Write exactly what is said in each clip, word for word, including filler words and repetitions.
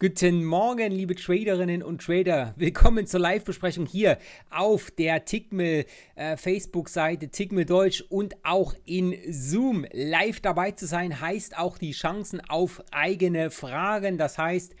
Guten Morgen, liebe Traderinnen und Trader. Willkommen zur Live-Besprechung hier auf der Tickmill äh, Facebook-Seite, Tickmill Deutsch, und auch in Zoom. Live dabei zu sein heißt auch die Chancen auf eigene Fragen. Das heißt,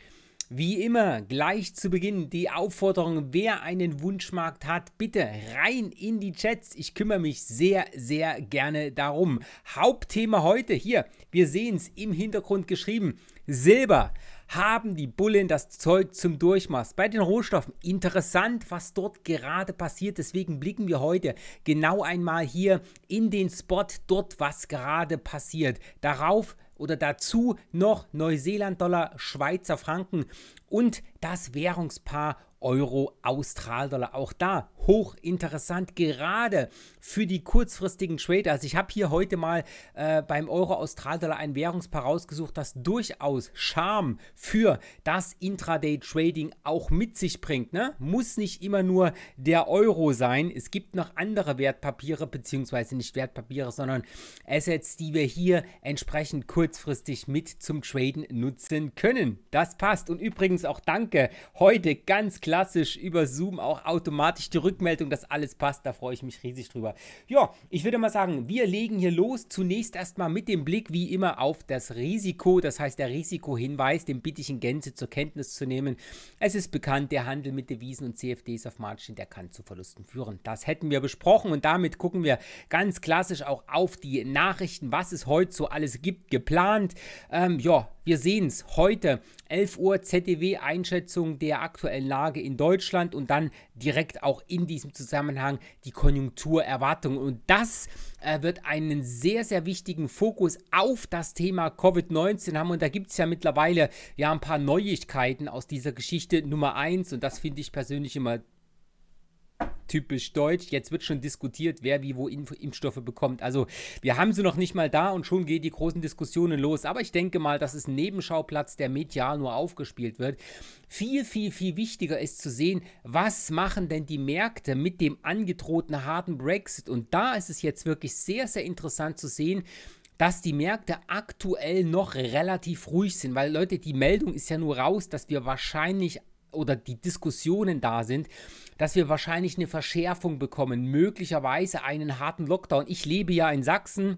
wie immer, gleich zu Beginn die Aufforderung, wer einen Wunschmarkt hat, bitte rein in die Chats. Ich kümmere mich sehr, sehr gerne darum. Hauptthema heute hier, wir sehen es im Hintergrund geschrieben, Silber. Haben die Bullen das Zeug zum Durchmaß? Bei den Rohstoffen interessant, was dort gerade passiert. Deswegen blicken wir heute genau einmal hier in den Spot, dort was gerade passiert. Darauf oder dazu noch Neuseeland-Dollar, Schweizer Franken und das Währungspaar Euro, Australdollar. Auch da hochinteressant, gerade für die kurzfristigen Trader. Also ich habe hier heute mal äh, beim Euro, Australdollar ein Währungspaar rausgesucht, das durchaus Charme für das Intraday-Trading auch mit sich bringt. Ne? Muss nicht immer nur der Euro sein. Es gibt noch andere Wertpapiere, beziehungsweise nicht Wertpapiere, sondern Assets, die wir hier entsprechend kurzfristig mit zum Traden nutzen können. Das passt. Und übrigens auch danke heute ganz klar klassisch über Zoom auch automatisch die Rückmeldung, dass alles passt. Da freue ich mich riesig drüber. Ja, ich würde mal sagen, wir legen hier los. Zunächst erstmal mit dem Blick wie immer auf das Risiko. Das heißt, der Risikohinweis, den bitte ich in Gänze zur Kenntnis zu nehmen. Es ist bekannt, der Handel mit Devisen und C F Ds auf Margin, der kann zu Verlusten führen. Das hätten wir besprochen und damit gucken wir ganz klassisch auch auf die Nachrichten, was es heute so alles gibt, geplant. Ähm, ja, wir sehen es heute, elf Uhr, Z D W, Einschätzung der aktuellen Lage in Deutschland und dann direkt auch in diesem Zusammenhang die Konjunkturerwartungen. Und das äh, wird einen sehr, sehr wichtigen Fokus auf das Thema Covid neunzehn haben. Und da gibt es ja mittlerweile ja ein paar Neuigkeiten aus dieser Geschichte Nummer eins. Und das finde ich persönlich immer typisch deutsch. Jetzt wird schon diskutiert, wer wie wo Impf Impfstoffe bekommt. Also wir haben sie noch nicht mal da und schon gehen die großen Diskussionen los. Aber ich denke mal, das ist ein Nebenschauplatz, der medial nur aufgespielt wird. Viel, viel, viel wichtiger ist zu sehen, was machen denn die Märkte mit dem angedrohten harten Brexit? Und da ist es jetzt wirklich sehr, sehr interessant zu sehen, dass die Märkte aktuell noch relativ ruhig sind. Weil, Leute, die Meldung ist ja nur raus, dass wir wahrscheinlich oder die Diskussionen da sind, dass wir wahrscheinlich eine Verschärfung bekommen, möglicherweise einen harten Lockdown. Ich lebe ja in Sachsen.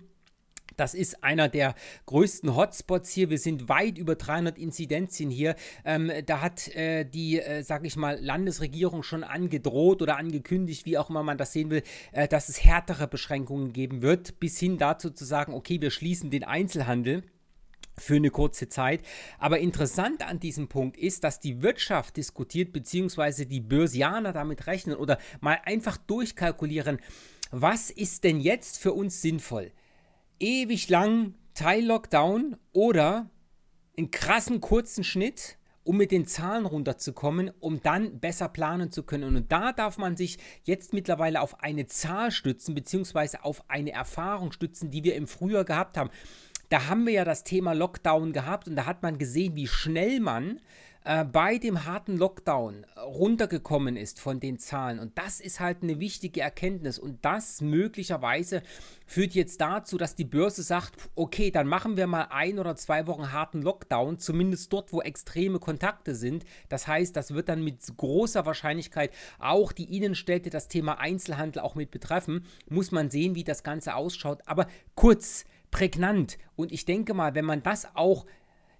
Das ist einer der größten Hotspots hier. Wir sind weit über dreihundert Inzidenzien hier. Ähm, da hat äh, die, äh, sag ich mal, Landesregierung schon angedroht oder angekündigt, wie auch immer man das sehen will, äh, dass es härtere Beschränkungen geben wird, bis hin dazu zu sagen, okay, wir schließen den Einzelhandel für eine kurze Zeit. Aber interessant an diesem Punkt ist, dass die Wirtschaft diskutiert, beziehungsweise die Börsianer damit rechnen oder mal einfach durchkalkulieren, was ist denn jetzt für uns sinnvoll? Ewig lang Teil-Lockdown oder einen krassen kurzen Schnitt, um mit den Zahlen runterzukommen, um dann besser planen zu können. Und da darf man sich jetzt mittlerweile auf eine Zahl stützen, beziehungsweise auf eine Erfahrung stützen, die wir im Frühjahr gehabt haben. Da haben wir ja das Thema Lockdown gehabt und da hat man gesehen, wie schnell man äh, bei dem harten Lockdown runtergekommen ist von den Zahlen. Und das ist halt eine wichtige Erkenntnis. Und das möglicherweise führt jetzt dazu, dass die Börse sagt, okay, dann machen wir mal ein oder zwei Wochen harten Lockdown, zumindest dort, wo extreme Kontakte sind. Das heißt, das wird dann mit großer Wahrscheinlichkeit auch die Innenstädte, das Thema Einzelhandel auch mit betreffen. Muss man sehen, wie das Ganze ausschaut. Aber kurz, prägnant. Und ich denke mal, wenn man das auch,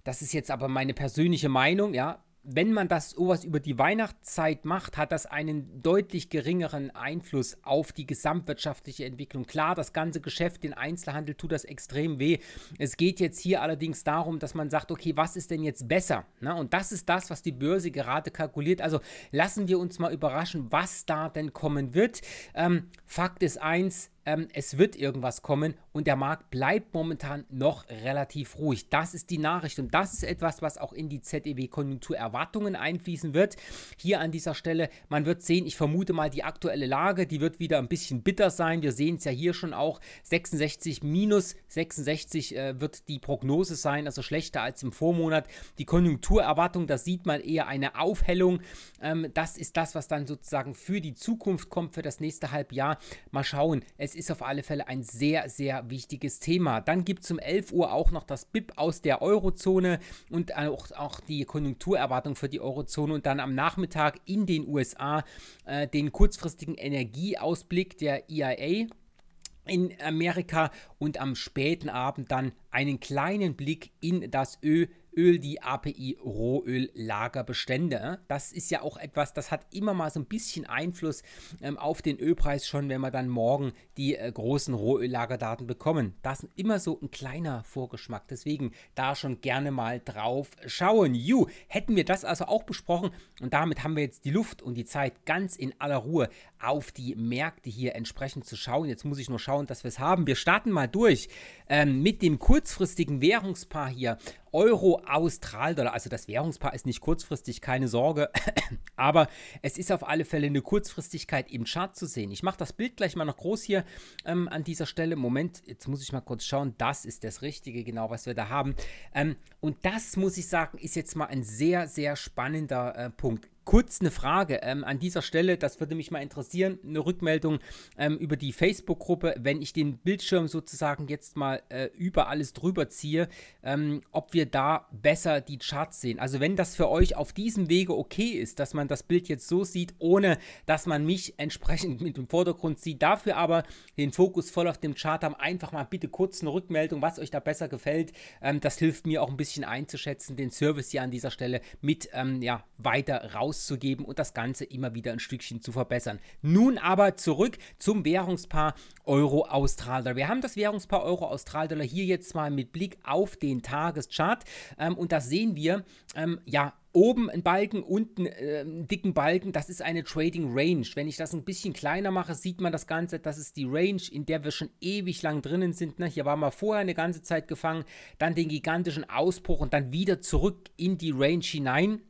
das ist jetzt aber meine persönliche Meinung, ja, wenn man das sowas über die Weihnachtszeit macht, hat das einen deutlich geringeren Einfluss auf die gesamtwirtschaftliche Entwicklung. Klar, das ganze Geschäft, den Einzelhandel tut das extrem weh. Es geht jetzt hier allerdings darum, dass man sagt, okay, was ist denn jetzt besser? Na, und das ist das, was die Börse gerade kalkuliert. Also lassen wir uns mal überraschen, was da denn kommen wird. Ähm, Fakt ist eins, Ähm, es wird irgendwas kommen und der Markt bleibt momentan noch relativ ruhig. Das ist die Nachricht und das ist etwas, was auch in die Z E W-Konjunkturerwartungen einfließen wird. Hier an dieser Stelle, man wird sehen, ich vermute mal die aktuelle Lage, die wird wieder ein bisschen bitter sein. Wir sehen es ja hier schon auch, sechsundsechzig minus sechsundsechzig äh, wird die Prognose sein, also schlechter als im Vormonat. Die Konjunkturerwartung, da sieht man eher eine Aufhellung. Ähm, das ist das, was dann sozusagen für die Zukunft kommt, für das nächste Halbjahr. Mal schauen, es es ist auf alle Fälle ein sehr, sehr wichtiges Thema. Dann gibt es um elf Uhr auch noch das B I P aus der Eurozone und auch, auch die Konjunkturerwartung für die Eurozone und dann am Nachmittag in den U S A äh, den kurzfristigen Energieausblick der E I A in Amerika und am späten Abend dann einen kleinen Blick in das Öl. Öl, die A P I, Rohöl, Lagerbestände. Das ist ja auch etwas, das hat immer mal so ein bisschen Einfluss ähm, auf den Ölpreis schon, wenn wir dann morgen die äh, großen Rohöllagerdaten bekommen. Das ist immer so ein kleiner Vorgeschmack, deswegen da schon gerne mal drauf schauen. Ju, hätten wir das also auch besprochen und damit haben wir jetzt die Luft und die Zeit, ganz in aller Ruhe auf die Märkte hier entsprechend zu schauen. Jetzt muss ich nur schauen, dass wir es haben. Wir starten mal durch ähm, mit dem kurzfristigen Währungspaar hier. Euro, Australdollar, also das Währungspaar ist nicht kurzfristig, keine Sorge, aber es ist auf alle Fälle eine Kurzfristigkeit im Chart zu sehen. Ich mache das Bild gleich mal noch groß hier ähm, an dieser Stelle. Moment, jetzt muss ich mal kurz schauen, das ist das Richtige, genau, was wir da haben. Ähm, und das, muss ich sagen, ist jetzt mal ein sehr, sehr spannender äh, Punkt. Kurz eine Frage ähm, an dieser Stelle, das würde mich mal interessieren, eine Rückmeldung ähm, über die Facebook-Gruppe, wenn ich den Bildschirm sozusagen jetzt mal äh, über alles drüber ziehe, ähm, ob wir da besser die Charts sehen. Also wenn das für euch auf diesem Wege okay ist, dass man das Bild jetzt so sieht, ohne dass man mich entsprechend mit dem Vordergrund sieht, dafür aber den Fokus voll auf dem Chart haben, einfach mal bitte kurz eine Rückmeldung, was euch da besser gefällt. Ähm, das hilft mir auch ein bisschen einzuschätzen, den Service hier an dieser Stelle mit ähm, ja, weiter rauszugeben und das Ganze immer wieder ein Stückchen zu verbessern. Nun aber zurück zum Währungspaar Euro-Australdollar. Wir haben das Währungspaar Euro-Australdollar hier jetzt mal mit Blick auf den Tageschart ähm, und das sehen wir, ähm, ja, oben einen Balken, unten äh, einen dicken Balken, das ist eine Trading Range. Wenn ich das ein bisschen kleiner mache, sieht man das Ganze, das ist die Range, in der wir schon ewig lang drinnen sind. Ne? Hier waren wir vorher eine ganze Zeit gefangen, dann den gigantischen Ausbruch und dann wieder zurück in die Range hinein.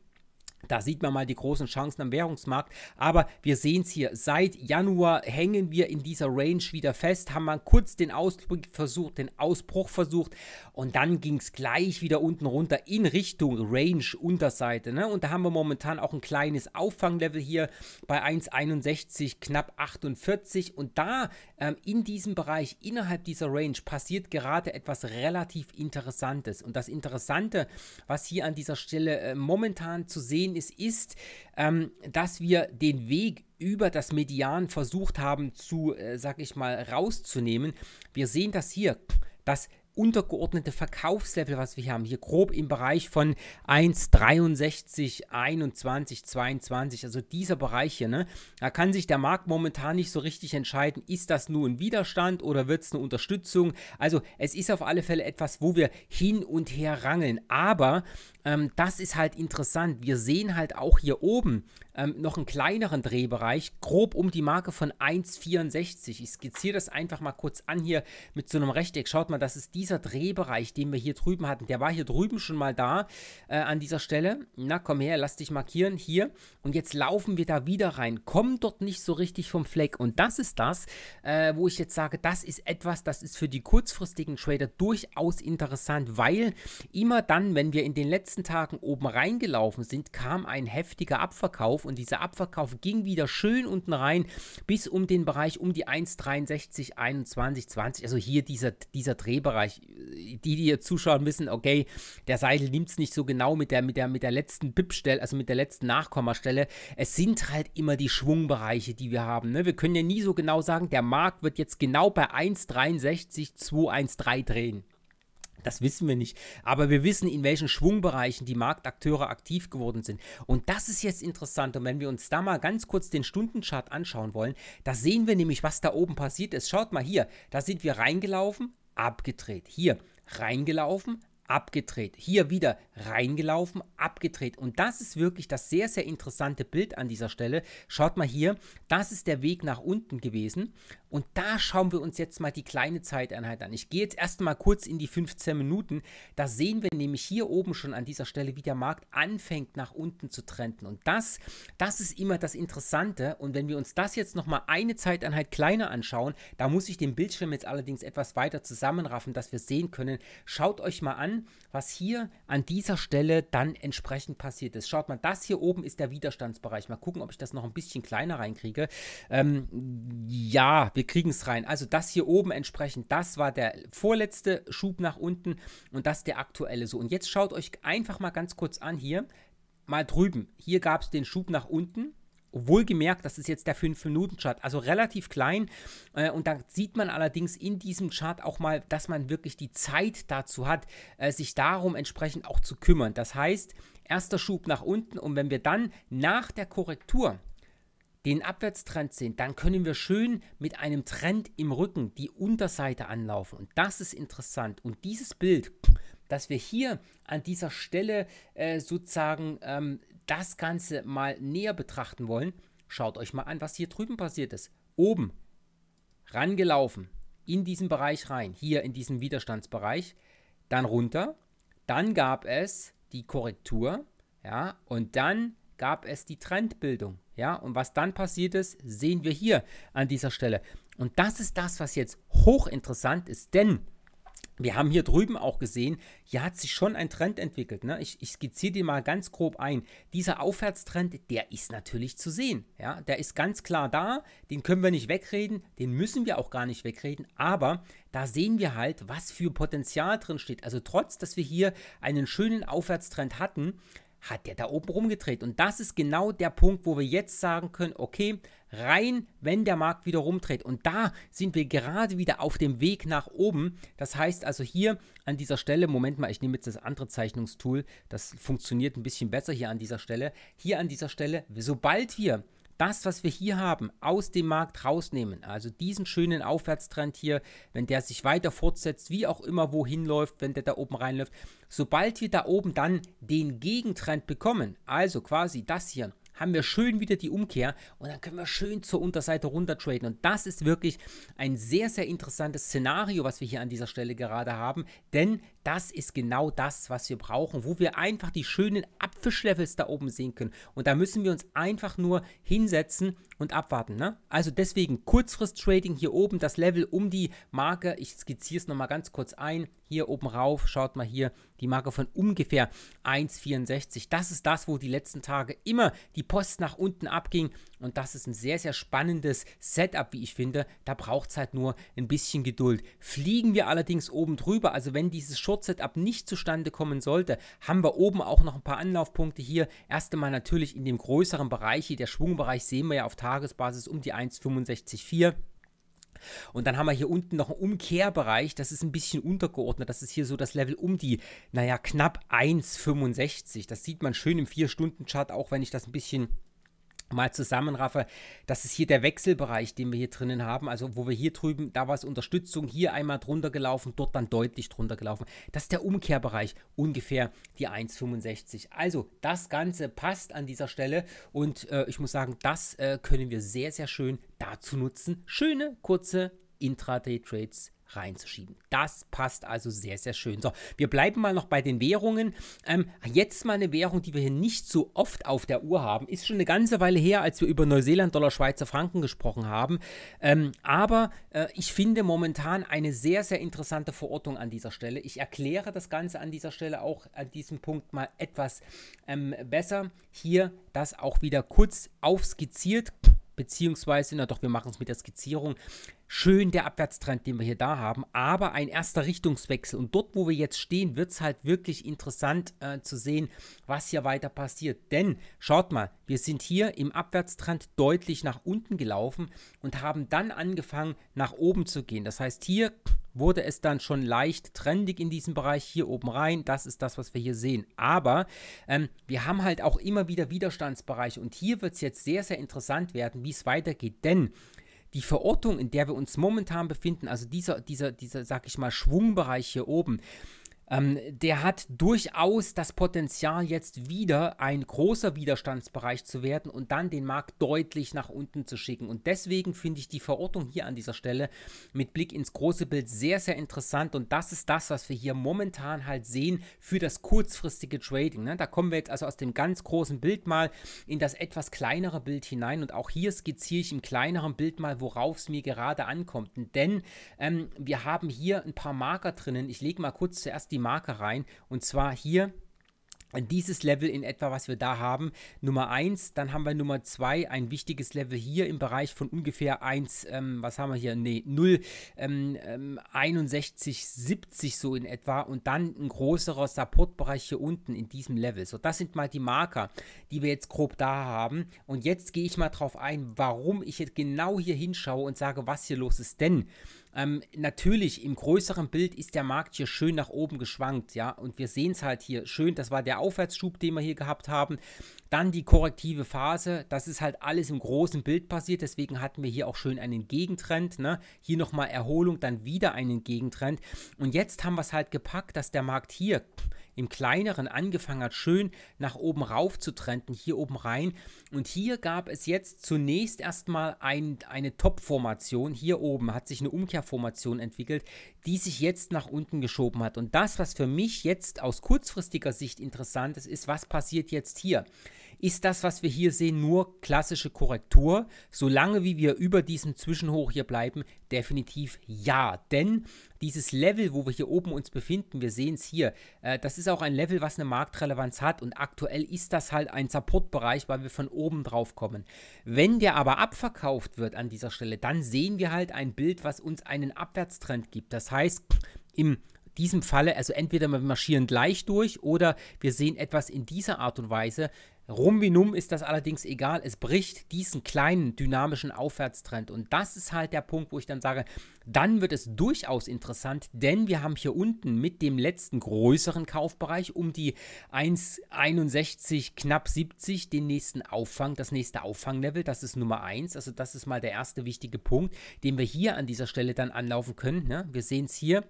Da sieht man mal die großen Chancen am Währungsmarkt, aber wir sehen es hier, seit Januar hängen wir in dieser Range wieder fest, haben mal kurz den Ausbruch versucht, den Ausbruch versucht und dann ging es gleich wieder unten runter in Richtung Range-Unterseite, ne? Und da haben wir momentan auch ein kleines Auffanglevel hier bei eins Komma sechs eins, knapp achtundvierzig und da ähm, in diesem Bereich, innerhalb dieser Range, passiert gerade etwas relativ Interessantes und das Interessante, was hier an dieser Stelle äh, momentan zu sehen es ist, ähm, dass wir den Weg über das Median versucht haben zu, äh, sag ich mal, rauszunehmen. Wir sehen das hier, das untergeordnete Verkaufslevel, was wir hier haben, hier grob im Bereich von eins Komma sechs drei, einundzwanzig, zweiundzwanzig, also dieser Bereich hier, ne? Da kann sich der Markt momentan nicht so richtig entscheiden, ist das nur ein Widerstand oder wird es eine Unterstützung? Also es ist auf alle Fälle etwas, wo wir hin und her rangeln, aber ähm, das ist halt interessant, wir sehen halt auch hier oben ähm, noch einen kleineren Drehbereich, grob um die Marke von eins Komma vierundsechzig, ich skizziere das einfach mal kurz an hier mit so einem Rechteck, schaut mal, das ist die dieser Drehbereich, den wir hier drüben hatten, der war hier drüben schon mal da äh, an dieser Stelle. Na komm her, lass dich markieren, hier. Und jetzt laufen wir da wieder rein, kommen dort nicht so richtig vom Fleck. Und das ist das, äh, wo ich jetzt sage, das ist etwas, das ist für die kurzfristigen Trader durchaus interessant, weil immer dann, wenn wir in den letzten Tagen oben reingelaufen sind, kam ein heftiger Abverkauf und dieser Abverkauf ging wieder schön unten rein bis um den Bereich um die eins Komma sechs drei, einundzwanzig, zwanzig, also hier dieser, dieser Drehbereich. Die, die hier zuschauen, wissen, okay, der Seidel nimmt es nicht so genau mit der, mit der, mit der letzten B I P-Stelle, also mit der letzten Nachkommastelle. Es sind halt immer die Schwungbereiche, die wir haben. Ne? Wir können ja nie so genau sagen, der Markt wird jetzt genau bei eins Komma sechs drei, zwei eins drei drehen. Das wissen wir nicht, aber wir wissen, in welchen Schwungbereichen die Marktakteure aktiv geworden sind. Und das ist jetzt interessant und wenn wir uns da mal ganz kurz den Stundenchart anschauen wollen, da sehen wir nämlich, was da oben passiert ist. Schaut mal hier, da sind wir reingelaufen, abgedreht, hier reingelaufen, abgedreht, hier wieder reingelaufen, abgedreht und das ist wirklich das sehr, sehr interessante Bild an dieser Stelle. Schaut mal hier, das ist der Weg nach unten gewesen und da schauen wir uns jetzt mal die kleine Zeiteinheit an. Ich gehe jetzt erstmal kurz in die fünfzehn Minuten, da sehen wir nämlich hier oben schon an dieser Stelle, wie der Markt anfängt nach unten zu trenden und das, das ist immer das Interessante und wenn wir uns das jetzt nochmal eine Zeiteinheit kleiner anschauen, da muss ich den Bildschirm jetzt allerdings etwas weiter zusammenraffen, dass wir sehen können. Schaut euch mal an, was hier an dieser Stelle dann entsprechend passiert ist. Schaut mal, das hier oben ist der Widerstandsbereich. Mal gucken, ob ich das noch ein bisschen kleiner reinkriege. Ähm, ja, wir kriegen es rein. Also das hier oben entsprechend, das war der vorletzte Schub nach unten und das der aktuelle so. Und jetzt schaut euch einfach mal ganz kurz an hier, mal drüben. Hier gab es den Schub nach unten. Wohlgemerkt, das ist jetzt der fünf-Minuten-Chart, also relativ klein. Äh, und da sieht man allerdings in diesem Chart auch mal, dass man wirklich die Zeit dazu hat, äh, sich darum entsprechend auch zu kümmern. Das heißt, erster Schub nach unten und wenn wir dann nach der Korrektur den Abwärtstrend sehen, dann können wir schön mit einem Trend im Rücken die Unterseite anlaufen. Und das ist interessant. Und dieses Bild, dass wir hier an dieser Stelle äh, sozusagen ähm, das Ganze mal näher betrachten wollen, schaut euch mal an, was hier drüben passiert ist. Oben rangelaufen, in diesen Bereich rein, hier in diesen Widerstandsbereich, dann runter, dann gab es die Korrektur, ja, und dann gab es die Trendbildung, ja, und was dann passiert ist, sehen wir hier an dieser Stelle. Und das ist das, was jetzt hochinteressant ist, denn wir haben hier drüben auch gesehen, hier hat sich schon ein Trend entwickelt. Ne? Ich, ich skizziere den mal ganz grob ein. Dieser Aufwärtstrend, der ist natürlich zu sehen. Ja? Der ist ganz klar da, den können wir nicht wegreden, den müssen wir auch gar nicht wegreden, aber da sehen wir halt, was für Potenzial drin steht. Also trotz, dass wir hier einen schönen Aufwärtstrend hatten, hat der da oben rumgedreht. Und das ist genau der Punkt, wo wir jetzt sagen können, okay, rein, wenn der Markt wieder rumdreht. Und da sind wir gerade wieder auf dem Weg nach oben. Das heißt also hier an dieser Stelle, Moment mal, ich nehme jetzt das andere Zeichnungstool, das funktioniert ein bisschen besser hier an dieser Stelle. Hier an dieser Stelle, sobald wir das, was wir hier haben, aus dem Markt rausnehmen, also diesen schönen Aufwärtstrend hier, wenn der sich weiter fortsetzt, wie auch immer wohin läuft, wenn der da oben reinläuft, sobald wir da oben dann den Gegentrend bekommen, also quasi das hier, haben wir schön wieder die Umkehr und dann können wir schön zur Unterseite runter traden. Und das ist wirklich ein sehr, sehr interessantes Szenario, was wir hier an dieser Stelle gerade haben, denn das ist genau das, was wir brauchen, wo wir einfach die schönen Abwischlevels da oben sehen können. Und da müssen wir uns einfach nur hinsetzen und abwarten. Ne? Also deswegen Kurzfrist-Trading hier oben, das Level um die Marke, ich skizziere es nochmal ganz kurz ein, hier oben rauf, schaut mal hier, die Marke von ungefähr eins Komma vierundsechzig. Das ist das, wo die letzten Tage immer die Post nach unten abging und das ist ein sehr, sehr spannendes Setup, wie ich finde. Da braucht es halt nur ein bisschen Geduld. Fliegen wir allerdings oben drüber, also wenn dieses Short-Setup nicht zustande kommen sollte, haben wir oben auch noch ein paar Anlaufpunkte hier. Erst einmal natürlich in dem größeren Bereich hier, der Schwungbereich sehen wir ja auf Tagesbasis um die eins Komma fünfundsechzig Komma vier. Und dann haben wir hier unten noch einen Umkehrbereich, das ist ein bisschen untergeordnet, das ist hier so das Level um die, naja, knapp eins Komma fünfundsechzig. Das sieht man schön im vier-Stunden-Chart, auch wenn ich das ein bisschen mal zusammenraffe. Das ist hier der Wechselbereich, den wir hier drinnen haben, also wo wir hier drüben, da war es Unterstützung, hier einmal drunter gelaufen, dort dann deutlich drunter gelaufen. Das ist der Umkehrbereich, ungefähr die eins Komma fünfundsechzig. Also das Ganze passt an dieser Stelle und äh, ich muss sagen, das äh, können wir sehr, sehr schön dazu nutzen, schöne, kurze Intraday-Trades reinzuschieben. Das passt also sehr, sehr schön. So, wir bleiben mal noch bei den Währungen. Ähm, jetzt mal eine Währung, die wir hier nicht so oft auf der Uhr haben. Ist schon eine ganze Weile her, als wir über Neuseeland, Dollar, Schweizer Franken gesprochen haben. Ähm, aber äh, ich finde momentan eine sehr, sehr interessante Verortung an dieser Stelle. Ich erkläre das Ganze an dieser Stelle auch an diesem Punkt mal etwas ähm, besser. Hier das auch wieder kurz aufskizziert. Beziehungsweise, na doch, wir machen es mit der Skizzierung, schön der Abwärtstrend, den wir hier da haben, aber ein erster Richtungswechsel. Und dort, wo wir jetzt stehen, wird es halt wirklich interessant äh, zu sehen, was hier weiter passiert. Denn, schaut mal, wir sind hier im Abwärtstrend deutlich nach unten gelaufen und haben dann angefangen, nach oben zu gehen. Das heißt, hier wurde es dann schon leicht trendig in diesem Bereich hier oben rein. Das ist das, was wir hier sehen. Aber ähm, wir haben halt auch immer wieder Widerstandsbereiche und hier wird es jetzt sehr, sehr interessant werden, wie es weitergeht. Denn die Verortung, in der wir uns momentan befinden, also dieser, dieser, dieser, sag ich mal, Schwungbereich hier oben, Ähm, der hat durchaus das Potenzial, jetzt wieder ein großer Widerstandsbereich zu werden und dann den Markt deutlich nach unten zu schicken. Und deswegen finde ich die Verortung hier an dieser Stelle mit Blick ins große Bild sehr, sehr interessant. Und das ist das, was wir hier momentan halt sehen für das kurzfristige Trading. Ne? Da kommen wir jetzt also aus dem ganz großen Bild mal in das etwas kleinere Bild hinein. Und auch hier skizziere ich im kleineren Bild mal, worauf es mir gerade ankommt. Denn ähm, wir haben hier ein paar Marker drinnen. Ich lege mal kurz zuerst die Marke rein und zwar hier dieses Level in etwa, was wir da haben, Nummer eins, dann haben wir Nummer zwei, ein wichtiges Level hier im Bereich von ungefähr eins, ähm, was haben wir hier, nee, null, ähm, ähm, einundsechzig siebzig so in etwa, und dann ein größerer Supportbereich hier unten in diesem Level. So, das sind mal die Marker, die wir jetzt grob da haben, und jetzt gehe ich mal drauf ein, warum ich jetzt genau hier hinschaue und sage, was hier los ist, denn Ähm, natürlich, im größeren Bild ist der Markt hier schön nach oben geschwankt, ja, und wir sehen es halt hier schön, das war der Aufwärtsschub, den wir hier gehabt haben, dann die korrektive Phase, das ist halt alles im großen Bild passiert, deswegen hatten wir hier auch schön einen Gegentrend, ne, hier nochmal Erholung, dann wieder einen Gegentrend, und jetzt haben wir es halt gepackt, dass der Markt hier im kleineren angefangen hat, schön nach oben rauf zu trenden, hier oben rein, und hier gab es jetzt zunächst erstmal ein, eine Top-Formation, hier oben hat sich eine Umkehrformation entwickelt, die sich jetzt nach unten geschoben hat, und das, was für mich jetzt aus kurzfristiger Sicht interessant ist, ist, was passiert jetzt hier? Ist das, was wir hier sehen, nur klassische Korrektur? Solange wie wir über diesem Zwischenhoch hier bleiben, definitiv ja, denn dieses Level, wo wir hier oben uns befinden, wir sehen es hier, äh, das ist auch ein Level, was eine Marktrelevanz hat, und aktuell ist das halt ein Supportbereich, weil wir von oben drauf kommen. Wenn der aber abverkauft wird an dieser Stelle, dann sehen wir halt ein Bild, was uns einen Abwärtstrend gibt. Das heißt, im diesem Falle, also entweder wir marschieren gleich durch oder wir sehen etwas in dieser Art und Weise. Rum wie numm ist das allerdings egal, es bricht diesen kleinen dynamischen Aufwärtstrend, und das ist halt der Punkt, wo ich dann sage, dann wird es durchaus interessant, denn wir haben hier unten mit dem letzten größeren Kaufbereich um die eins einundsechzig, knapp siebzig, den nächsten Auffang, das nächste Auffanglevel, das ist Nummer eins, also das ist mal der erste wichtige Punkt, den wir hier an dieser Stelle dann anlaufen können, ne? Wir sehen es hier.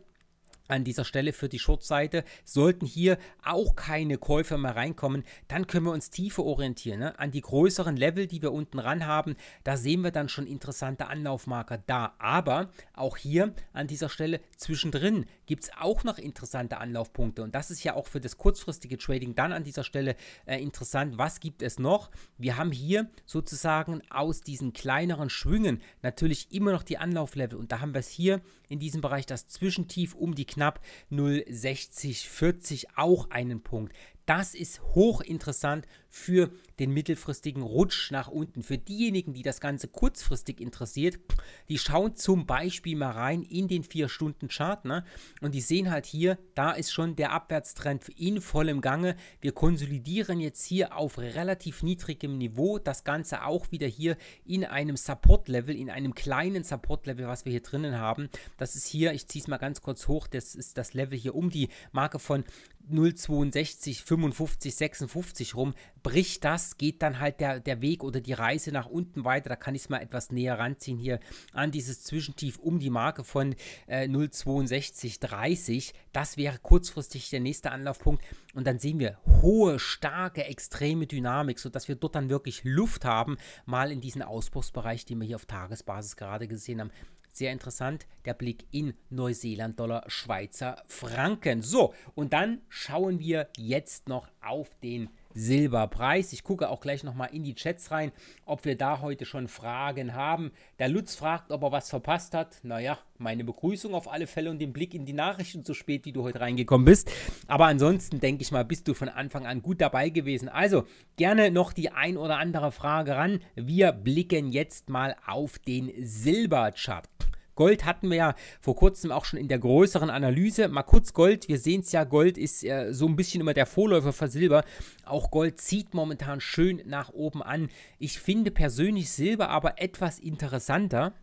An dieser Stelle für die Short-Seite sollten hier auch keine Käufer mehr reinkommen, dann können wir uns tiefer orientieren, ne? An die größeren Level, die wir unten ran haben, da sehen wir dann schon interessante Anlaufmarker da, aber auch hier an dieser Stelle zwischendrin gibt es auch noch interessante Anlaufpunkte, und das ist ja auch für das kurzfristige Trading dann an dieser Stelle äh, interessant, was gibt es noch? Wir haben hier sozusagen aus diesen kleineren Schwüngen natürlich immer noch die Anlauflevel, und da haben wir es hier in diesem Bereich, das Zwischentief um die knapp null Komma sechzig vierzig auch einen Punkt. Das ist hochinteressant für den mittelfristigen Rutsch nach unten. Für diejenigen, die das Ganze kurzfristig interessiert, die schauen zum Beispiel mal rein in den vier Stunden Chart, ne? Und die sehen halt hier, da ist schon der Abwärtstrend in vollem Gange. Wir konsolidieren jetzt hier auf relativ niedrigem Niveau. Das Ganze auch wieder hier in einem Support-Level, in einem kleinen Support-Level, was wir hier drinnen haben. Das ist hier, ich ziehe es mal ganz kurz hoch, das ist das Level hier um die Marke von null Komma sechs zwei, fünfundfünfzig, sechsundfünfzig rum, bricht das, geht dann halt der, der Weg oder die Reise nach unten weiter, da kann ich es mal etwas näher ranziehen hier an dieses Zwischentief um die Marke von äh, null Komma sechs zwei drei null, das wäre kurzfristig der nächste Anlaufpunkt, und dann sehen wir hohe, starke, extreme Dynamik, sodass wir dort dann wirklich Luft haben, mal in diesen Ausbruchsbereich, den wir hier auf Tagesbasis gerade gesehen haben. Sehr interessant, der Blick in Neuseeland, Dollar, Schweizer Franken. So, und dann schauen wir jetzt noch auf den Silberpreis. Ich gucke auch gleich nochmal in die Chats rein, ob wir da heute schon Fragen haben. Der Lutz fragt, ob er was verpasst hat. Naja, meine Begrüßung auf alle Fälle und den Blick in die Nachrichten, so spät wie du heute reingekommen bist. Aber ansonsten denke ich mal, bist du von Anfang an gut dabei gewesen. Also gerne noch die ein oder andere Frage ran. Wir blicken jetzt mal auf den Silberchart. Gold hatten wir ja vor kurzem auch schon in der größeren Analyse. Mal kurz Gold, wir sehen es ja, Gold ist äh, so ein bisschen immer der Vorläufer für Silber. Auch Gold zieht momentan schön nach oben an. Ich finde persönlich Silber aber etwas interessanter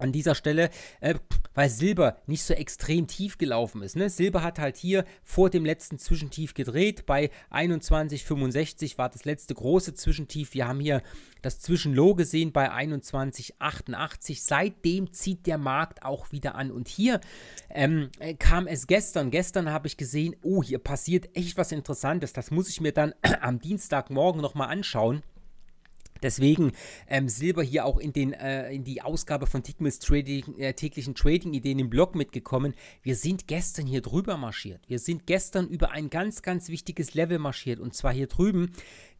an dieser Stelle, äh, weil Silber nicht so extrem tief gelaufen ist, ne? Silber hat halt hier vor dem letzten Zwischentief gedreht, bei einundzwanzig Komma fünfundsechzig war das letzte große Zwischentief, wir haben hier das Zwischenlow gesehen bei einundzwanzig Komma achtundachtzig, seitdem zieht der Markt auch wieder an, und hier ähm, kam es gestern, gestern habe ich gesehen, oh, hier passiert echt was Interessantes, das muss ich mir dann am Dienstagmorgen nochmal anschauen. Deswegen ähm, Silber hier auch in, den, äh, in die Ausgabe von Tickmills Trading, äh, täglichen Trading-Ideen im Blog mitgekommen. Wir sind gestern hier drüber marschiert. Wir sind gestern über ein ganz, ganz wichtiges Level marschiert, und zwar hier drüben.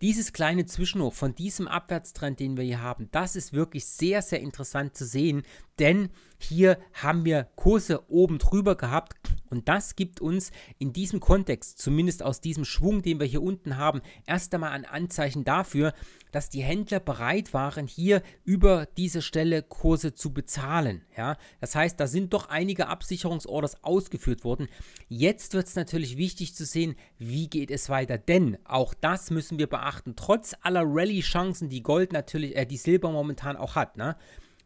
Dieses kleine Zwischenhoch von diesem Abwärtstrend, den wir hier haben, das ist wirklich sehr, sehr interessant zu sehen, denn Hier haben wir Kurse oben drüber gehabt und das gibt uns in diesem Kontext, zumindest aus diesem Schwung, den wir hier unten haben, erst einmal ein Anzeichen dafür, dass die Händler bereit waren, hier über diese Stelle Kurse zu bezahlen. Ja, das heißt, da sind doch einige Absicherungsorders ausgeführt worden. Jetzt wird es natürlich wichtig zu sehen, wie geht es weiter, denn auch das müssen wir beachten, trotz aller Rallye-Chancen, die Gold natürlich, äh, die Silber momentan auch hat, ne?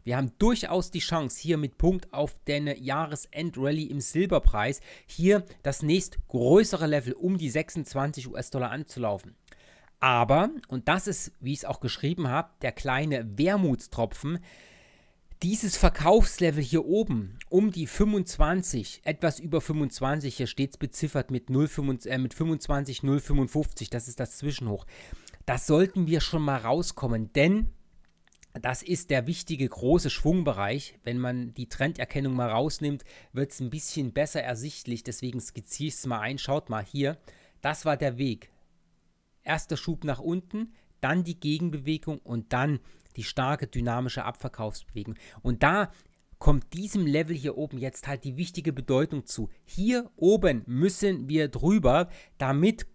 Wir haben durchaus die Chance, hier mit Punkt auf den Jahresend-Rally im Silberpreis hier das nächst größere Level um die sechsundzwanzig US-Dollar anzulaufen. Aber, und das ist, wie ich es auch geschrieben habe, der kleine Wermutstropfen, dieses Verkaufslevel hier oben um die fünfundzwanzig, etwas über fünfundzwanzig, hier steht es beziffert mit, null, fünfundzwanzig, null fünfundfünfzig, das ist das Zwischenhoch, das sollten wir schon mal rauskommen, denn das ist der wichtige große Schwungbereich. Wenn man die Trenderkennung mal rausnimmt, wird es ein bisschen besser ersichtlich. Deswegen skizziere ich es mal ein. Schaut mal hier. Das war der Weg. Erster Schub nach unten, dann die Gegenbewegung und dann die starke dynamische Abverkaufsbewegung. Und da kommt diesem Level hier oben jetzt halt die wichtige Bedeutung zu. Hier oben müssen wir drüber, damit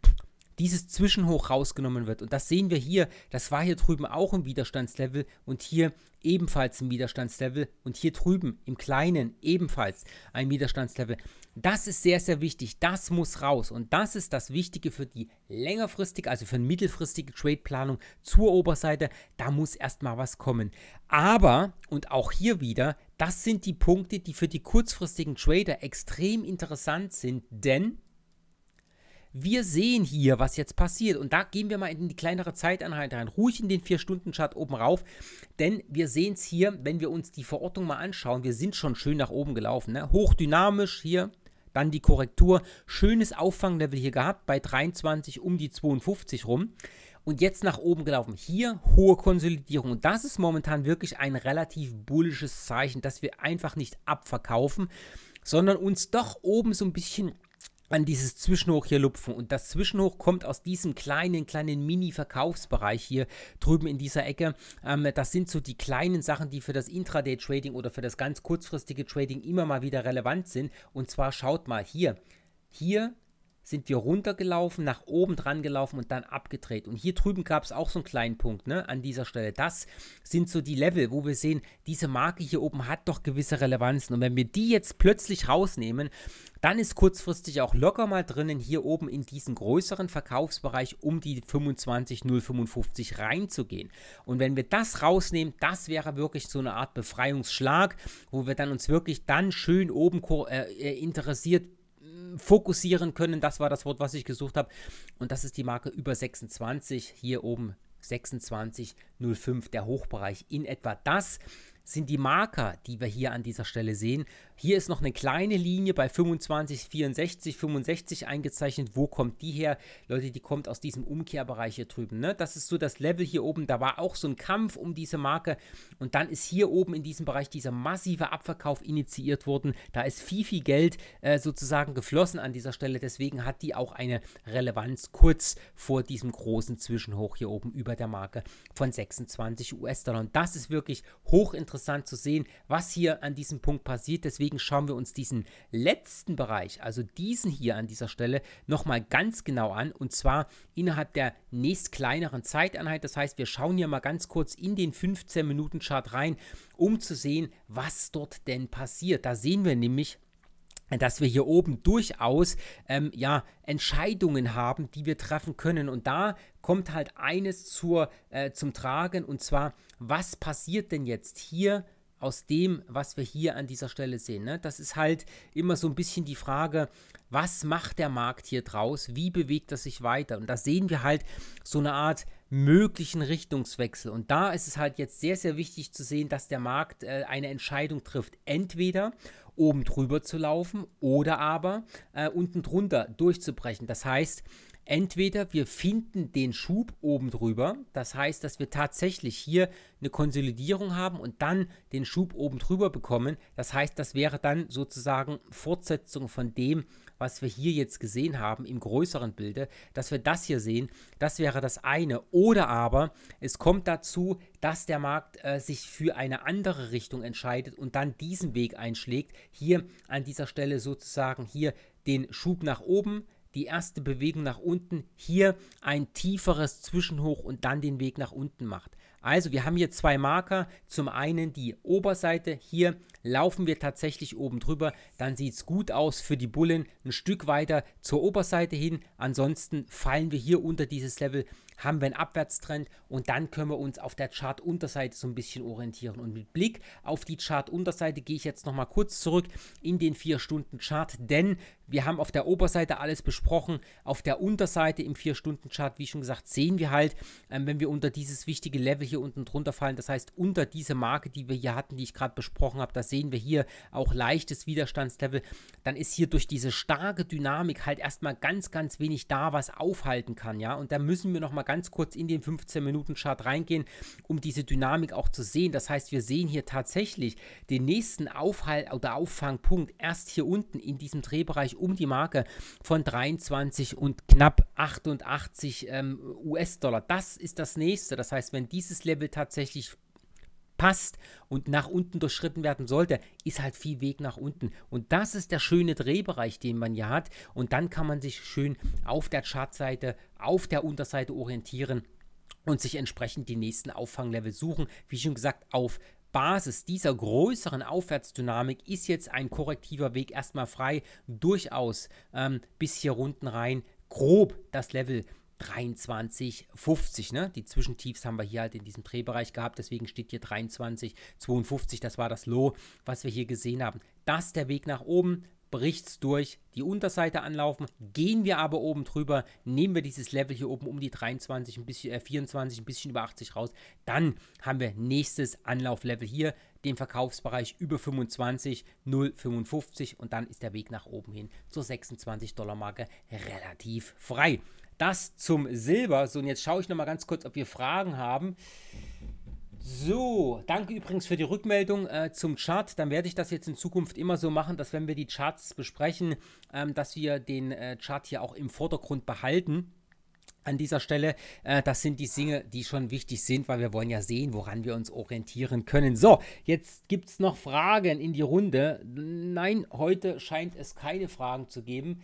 dieses Zwischenhoch rausgenommen wird. Und das sehen wir hier, das war hier drüben auch ein Widerstandslevel und hier ebenfalls ein Widerstandslevel und hier drüben im Kleinen ebenfalls ein Widerstandslevel. Das ist sehr, sehr wichtig, das muss raus und das ist das Wichtige für die längerfristige, also für eine mittelfristige Trade-Planung zur Oberseite, da muss erstmal was kommen. Aber, und auch hier wieder, das sind die Punkte, die für die kurzfristigen Trader extrem interessant sind, denn wir sehen hier, was jetzt passiert und da gehen wir mal in die kleinere Zeiteinheit rein, ruhig in den vier Stunden Chart oben rauf, denn wir sehen es hier, wenn wir uns die Verortung mal anschauen, wir sind schon schön nach oben gelaufen, ne? Hochdynamisch hier, dann die Korrektur, schönes Auffanglevel hier gehabt bei dreiundzwanzig um die zweiundfünfzig rum und jetzt nach oben gelaufen, hier hohe Konsolidierung und das ist momentan wirklich ein relativ bullisches Zeichen, dass wir einfach nicht abverkaufen, sondern uns doch oben so ein bisschen an dieses Zwischenhoch hier lupfen und das Zwischenhoch kommt aus diesem kleinen, kleinen Mini-Verkaufsbereich hier drüben in dieser Ecke. Ähm, das sind so die kleinen Sachen, die für das Intraday-Trading oder für das ganz kurzfristige Trading immer mal wieder relevant sind und zwar schaut mal hier, hier sind wir runtergelaufen, nach oben dran gelaufen und dann abgedreht. Und hier drüben gab es auch so einen kleinen Punkt, ne, an dieser Stelle. Das sind so die Level, wo wir sehen, diese Marke hier oben hat doch gewisse Relevanzen. Und wenn wir die jetzt plötzlich rausnehmen, dann ist kurzfristig auch locker mal drinnen, hier oben in diesen größeren Verkaufsbereich um die fünfundzwanzig null fünfundfünfzig reinzugehen. Und wenn wir das rausnehmen, das wäre wirklich so eine Art Befreiungsschlag, wo wir dann uns wirklich dann schön oben äh, interessiert fokussieren können, das war das Wort, was ich gesucht habe und das ist die Marke über sechsundzwanzig, hier oben sechsundzwanzig null fünf, der Hochbereich in etwa. Das sind die Marker, die wir hier an dieser Stelle sehen. Hier ist noch eine kleine Linie bei fünfundzwanzig vierundsechzig, fünfundsechzig eingezeichnet. Wo kommt die her? Leute, die kommt aus diesem Umkehrbereich hier drüben, ne? Das ist so das Level hier oben. Da war auch so ein Kampf um diese Marke. Und dann ist hier oben in diesem Bereich dieser massive Abverkauf initiiert worden. Da ist viel, viel Geld äh, sozusagen geflossen an dieser Stelle. Deswegen hat die auch eine Relevanz kurz vor diesem großen Zwischenhoch hier oben über der Marke von sechsundzwanzig US-Dollar. Und das ist wirklich hochinteressant. Interessant zu sehen, was hier an diesem Punkt passiert. Deswegen schauen wir uns diesen letzten Bereich, also diesen hier an dieser Stelle, nochmal ganz genau an und zwar innerhalb der nächst kleineren Zeiteinheit. Das heißt, wir schauen hier mal ganz kurz in den fünfzehn Minuten Chart rein, um zu sehen, was dort denn passiert. Da sehen wir nämlich, dass wir hier oben durchaus ähm, ja, Entscheidungen haben, die wir treffen können. Und da kommt halt eines zur, äh, zum Tragen, und zwar, was passiert denn jetzt hier aus dem, was wir hier an dieser Stelle sehen, ne? Das ist halt immer so ein bisschen die Frage, was macht der Markt hier draus, wie bewegt er sich weiter? Und da sehen wir halt so eine Art möglichen Richtungswechsel. Und da ist es halt jetzt sehr, sehr wichtig zu sehen, dass der Markt äh, eine Entscheidung trifft, entweder oben drüber zu laufen oder aber äh, unten drunter durchzubrechen. Das heißt, entweder wir finden den Schub oben drüber, das heißt, dass wir tatsächlich hier eine Konsolidierung haben und dann den Schub oben drüber bekommen. Das heißt, das wäre dann sozusagen Fortsetzung von dem, was wir hier jetzt gesehen haben im größeren Bilde, dass wir das hier sehen, das wäre das eine. Oder aber es kommt dazu, dass der Markt äh, sich für eine andere Richtung entscheidet und dann diesen Weg einschlägt. Hier an dieser Stelle sozusagen hier den Schub nach oben, die erste Bewegung nach unten, hier ein tieferes Zwischenhoch und dann den Weg nach unten macht. Also wir haben hier zwei Marker, zum einen die Oberseite, hier laufen wir tatsächlich oben drüber, dann sieht es gut aus für die Bullen, ein Stück weiter zur Oberseite hin, ansonsten fallen wir hier unter dieses Level, haben wir einen Abwärtstrend und dann können wir uns auf der Chart-Unterseite so ein bisschen orientieren. Und mit Blick auf die Chart-Unterseite gehe ich jetzt nochmal kurz zurück in den vier Stunden Chart, denn wir haben auf der Oberseite alles besprochen, auf der Unterseite im vier Stunden Chart, wie schon gesagt, sehen wir halt, äh, wenn wir unter dieses wichtige Level hier unten drunter fallen, das heißt unter diese Marke, die wir hier hatten, die ich gerade besprochen habe, da sehen wir hier auch leichtes Widerstandslevel, dann ist hier durch diese starke Dynamik halt erstmal ganz, ganz wenig da, was aufhalten kann, ja, und da müssen wir nochmal ganz kurz in den fünfzehn Minuten Chart reingehen, um diese Dynamik auch zu sehen, das heißt, wir sehen hier tatsächlich den nächsten Aufhalt oder Auffangpunkt erst hier unten in diesem Drehbereich um die Marke von dreiundzwanzig und knapp achtundachtzig ähm, U S-Dollar, das ist das nächste, das heißt, wenn dieses Level tatsächlich passt und nach unten durchschritten werden sollte, ist halt viel Weg nach unten. Und das ist der schöne Drehbereich, den man hier hat. Und dann kann man sich schön auf der Chartseite, auf der Unterseite orientieren und sich entsprechend die nächsten Auffanglevel suchen. Wie schon gesagt, auf Basis dieser größeren Aufwärtsdynamik ist jetzt ein korrektiver Weg erstmal frei, durchaus ähm, bis hier unten rein, grob das Level dreiundzwanzig Komma fünfzig, ne? Die Zwischentiefs haben wir hier halt in diesem Drehbereich gehabt, deswegen steht hier dreiundzwanzig Komma zweiundfünfzig, das war das Low, was wir hier gesehen haben. Das ist der Weg nach oben, bricht's durch, die Unterseite anlaufen, gehen wir aber oben drüber, nehmen wir dieses Level hier oben um die dreiundzwanzig, ein bisschen, äh, vierundzwanzig, ein bisschen über achtzig raus, dann haben wir nächstes Anlauflevel hier, den Verkaufsbereich über fünfundzwanzig Komma null fünfundfünfzig und dann ist der Weg nach oben hin zur sechsundzwanzig Dollar Marke relativ frei. Das zum Silber. So, und jetzt schaue ich nochmal ganz kurz, ob wir Fragen haben. So, danke übrigens für die Rückmeldung äh, zum Chart. Dann werde ich das jetzt in Zukunft immer so machen, dass wenn wir die Charts besprechen, ähm, dass wir den äh, Chart hier auch im Vordergrund behalten. An dieser Stelle, äh, das sind die Dinge, die schon wichtig sind, weil wir wollen ja sehen, woran wir uns orientieren können. So, jetzt gibt es noch Fragen in die Runde. Nein, heute scheint es keine Fragen zu geben.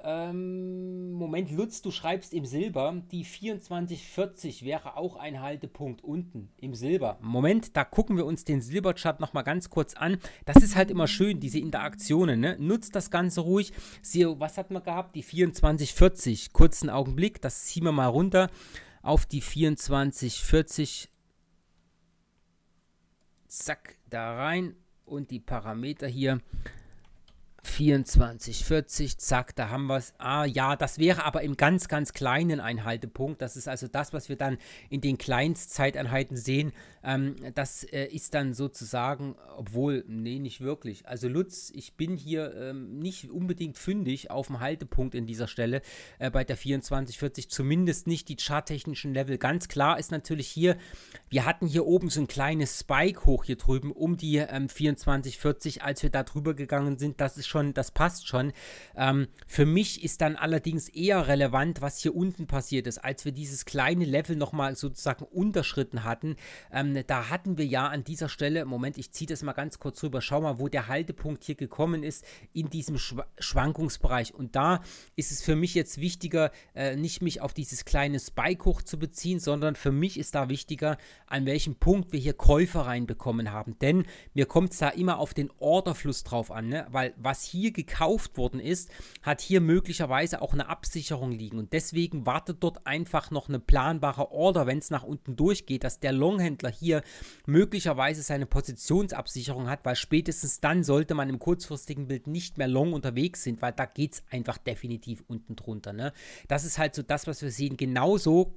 Ähm, Moment, Lutz, du schreibst im Silber, die vierundzwanzig Komma vierzig wäre auch ein Haltepunkt unten im Silber. Moment, da gucken wir uns den Silberchart nochmal ganz kurz an. Das ist halt immer schön, diese Interaktionen, ne? Nutzt das Ganze ruhig. Sieh, was hat man gehabt? Die vierundzwanzig Komma vierzig. Kurzen Augenblick, das ziehen wir mal runter auf die vierundzwanzig Komma vierzig. Zack, da rein und die Parameter hier. vierundzwanzig Komma vierzig, zack, da haben wir es. Ah ja, das wäre aber im ganz, ganz kleinen Einhaltepunkt. Das ist also das, was wir dann in den Kleinstzeiteinheiten sehen. Ähm, das äh, ist dann sozusagen, obwohl, nee, nicht wirklich. Also Lutz, ich bin hier ähm, nicht unbedingt fündig auf dem Haltepunkt in dieser Stelle äh, bei der vierundzwanzig Komma vierzig, zumindest nicht die charttechnischen Level. Ganz klar ist natürlich hier, wir hatten hier oben so ein kleines Spike hoch hier drüben um die ähm, vierundzwanzig Komma vierzig, als wir da drüber gegangen sind. Das ist schon, das passt schon. Ähm, für mich ist dann allerdings eher relevant, was hier unten passiert ist, als wir dieses kleine Level nochmal sozusagen unterschritten hatten. Ähm, da hatten wir ja an dieser Stelle, Moment, ich ziehe das mal ganz kurz rüber, schau mal, wo der Haltepunkt hier gekommen ist, in diesem Schw- Schwankungsbereich. Und da ist es für mich jetzt wichtiger, äh, nicht mich auf dieses kleine Spike hoch zu beziehen, sondern für mich ist da wichtiger, an welchem Punkt wir hier Käufer reinbekommen haben. Denn mir kommt es da immer auf den Orderfluss drauf an, ne? Weil was hier gekauft worden ist, hat hier möglicherweise auch eine Absicherung liegen und deswegen wartet dort einfach noch eine planbare Order, wenn es nach unten durchgeht, dass der Longhändler hier möglicherweise seine Positionsabsicherung hat, weil spätestens dann sollte man im kurzfristigen Bild nicht mehr long unterwegs sind, weil da geht es einfach definitiv unten drunter, ne? Das ist halt so das, was wir sehen, genauso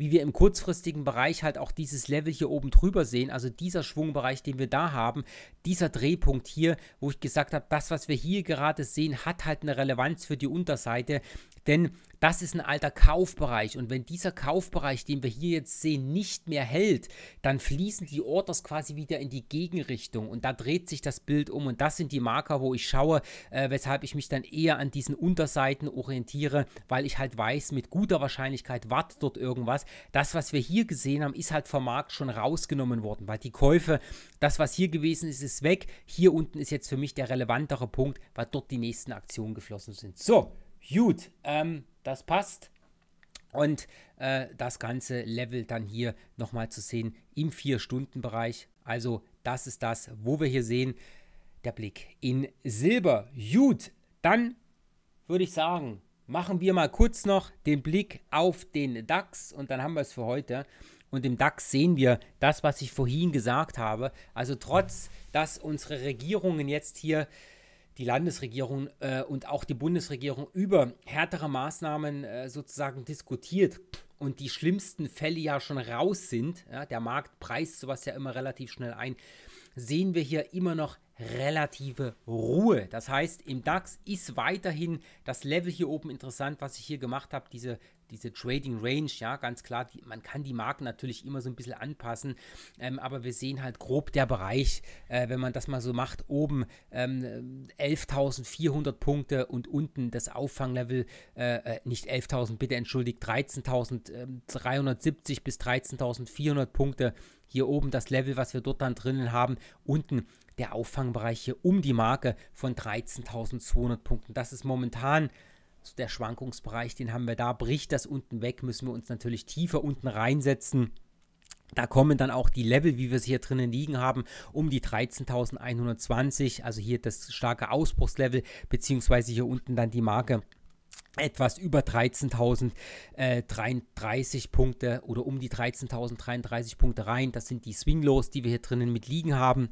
wie wir im kurzfristigen Bereich halt auch dieses Level hier oben drüber sehen, also dieser Schwungbereich, den wir da haben, dieser Drehpunkt hier, wo ich gesagt habe, das, was wir hier gerade sehen, hat halt eine Relevanz für die Unterseite, denn Das ist ein alter Kaufbereich und wenn dieser Kaufbereich, den wir hier jetzt sehen, nicht mehr hält, dann fließen die Orders quasi wieder in die Gegenrichtung und da dreht sich das Bild um und das sind die Marker, wo ich schaue, äh, weshalb ich mich dann eher an diesen Unterseiten orientiere, weil ich halt weiß, mit guter Wahrscheinlichkeit wartet dort irgendwas. Das, was wir hier gesehen haben, ist halt vom Markt schon rausgenommen worden, weil die Käufe, das, was hier gewesen ist, ist weg. Hier unten ist jetzt für mich der relevantere Punkt, weil dort die nächsten Aktionen geflossen sind. So, gut, ähm, das passt. Und äh, das ganze Level dann hier nochmal zu sehen im vier Stunden Bereich. Also das ist das, wo wir hier sehen, der Blick in Silber. Gut, dann würde ich sagen, machen wir mal kurz noch den Blick auf den DAX und dann haben wir es für heute. Und im DAX sehen wir das, was ich vorhin gesagt habe. Also trotz, dass unsere Regierungen jetzt hier, die Landesregierung äh, und auch die Bundesregierung über härtere Maßnahmen äh, sozusagen diskutiert und die schlimmsten Fälle ja schon raus sind, ja, der Markt preist sowas ja immer relativ schnell ein, sehen wir hier immer noch relative Ruhe. Das heißt, im DAX ist weiterhin das Level hier oben interessant, was ich hier gemacht habe, diese, diese Trading Range, ja, ganz klar, die, man kann die Marken natürlich immer so ein bisschen anpassen, ähm, aber wir sehen halt grob der Bereich, äh, wenn man das mal so macht, oben ähm, elftausendvierhundert Punkte und unten das Auffanglevel, äh, nicht elftausend, bitte entschuldigt, dreizehntausenddreihundertsiebzig bis dreizehntausendvierhundert Punkte, hier oben das Level, was wir dort dann drinnen haben, unten der Auffangbereich hier um die Marke von dreizehntausendzweihundert Punkten. Das ist momentan so der Schwankungsbereich, den haben wir da. Bricht das unten weg, müssen wir uns natürlich tiefer unten reinsetzen. Da kommen dann auch die Level, wie wir es hier drinnen liegen haben, um die dreizehntausendeinhundertzwanzig, also hier das starke Ausbruchslevel, beziehungsweise hier unten dann die Marke etwas über dreizehntausenddreiunddreißig Punkte oder um die dreizehntausenddreiunddreißig Punkte rein. Das sind die Swinglos, die wir hier drinnen mit liegen haben.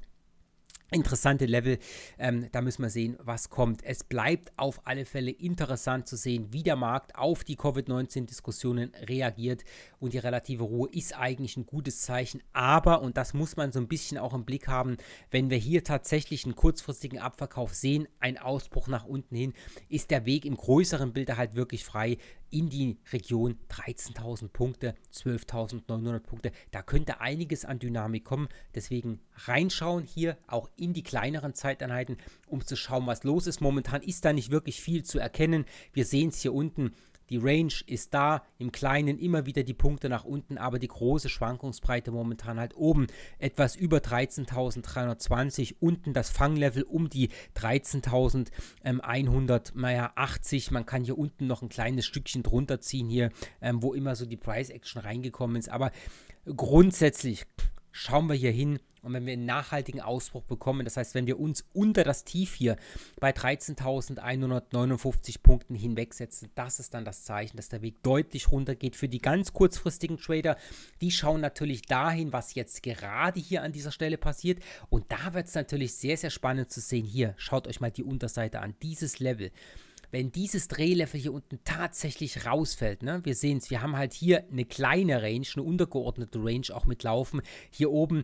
Interessante Level, ähm, da müssen wir sehen, was kommt. Es bleibt auf alle Fälle interessant zu sehen, wie der Markt auf die Covid neunzehn-Diskussionen reagiert und die relative Ruhe ist eigentlich ein gutes Zeichen, aber, und das muss man so ein bisschen auch im Blick haben, wenn wir hier tatsächlich einen kurzfristigen Abverkauf sehen, einen Ausbruch nach unten hin, ist der Weg im größeren Bild halt wirklich frei in die Region dreizehntausend Punkte, zwölftausendneunhundert Punkte. Da könnte einiges an Dynamik kommen, deswegen reinschauen hier auch in die kleineren Zeiteinheiten, um zu schauen, was los ist. Momentan ist da nicht wirklich viel zu erkennen. Wir sehen es hier unten, die Range ist da, im Kleinen immer wieder die Punkte nach unten, aber die große Schwankungsbreite momentan halt oben. Etwas über dreizehntausenddreihundertzwanzig, unten das Fanglevel um die dreizehntausendeinhundertachtzig. Naja, man kann hier unten noch ein kleines Stückchen drunter ziehen, hier, ähm, wo immer so die Price Action reingekommen ist. Aber grundsätzlich schauen wir hier hin. Und wenn wir einen nachhaltigen Ausbruch bekommen, das heißt, wenn wir uns unter das Tief hier bei dreizehntausendeinhundertneunundfünfzig Punkten hinwegsetzen, das ist dann das Zeichen, dass der Weg deutlich runter geht. Für die ganz kurzfristigen Trader, die schauen natürlich dahin, was jetzt gerade hier an dieser Stelle passiert. Und da wird es natürlich sehr, sehr spannend zu sehen. Hier, schaut euch mal die Unterseite an, dieses Level. Wenn dieses Drehlevel hier unten tatsächlich rausfällt, ne, wir sehen es, wir haben halt hier eine kleine Range, eine untergeordnete Range auch mitlaufen. Hier oben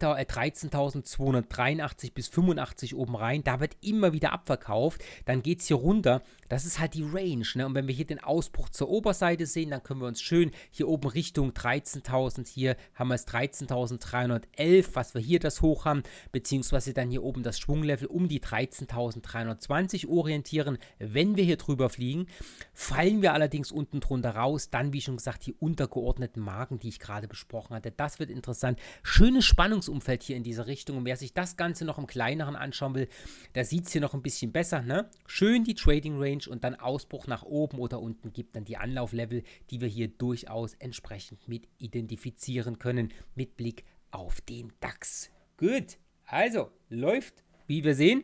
dreizehntausendzweihundertdreiundachtzig bis fünfundachtzig oben rein, da wird immer wieder abverkauft, dann geht es hier runter, das ist halt die Range, ne? Und wenn wir hier den Ausbruch zur Oberseite sehen, dann können wir uns schön hier oben Richtung dreizehntausend, hier haben wir es dreizehntausenddreihundertelf, was wir hier das hoch haben, beziehungsweise dann hier oben das Schwunglevel um die dreizehntausenddreihundertzwanzig orientieren. Wenn wir hier drüber fliegen, fallen wir allerdings unten drunter raus. Dann, wie schon gesagt, die untergeordneten Marken, die ich gerade besprochen hatte. Das wird interessant. Schönes Spannungsumfeld hier in dieser Richtung. Und wer sich das Ganze noch im Kleineren anschauen will, da sieht es hier noch ein bisschen besser, ne? Schön die Trading Range und dann Ausbruch nach oben oder unten gibt dann die Anlauflevel, die wir hier durchaus entsprechend mit identifizieren können, mit Blick auf den DAX. Gut, also läuft, wie wir sehen.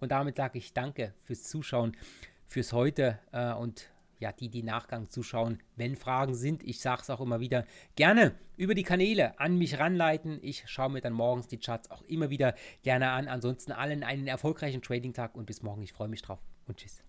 Und damit sage ich danke fürs Zuschauen, fürs Heute äh, und ja, die, die Nachgang zuschauen, wenn Fragen sind, ich sage es auch immer wieder, gerne über die Kanäle an mich ranleiten. Ich schaue mir dann morgens die Charts auch immer wieder gerne an. Ansonsten allen einen erfolgreichen Trading-Tag und bis morgen. Ich freue mich drauf und tschüss.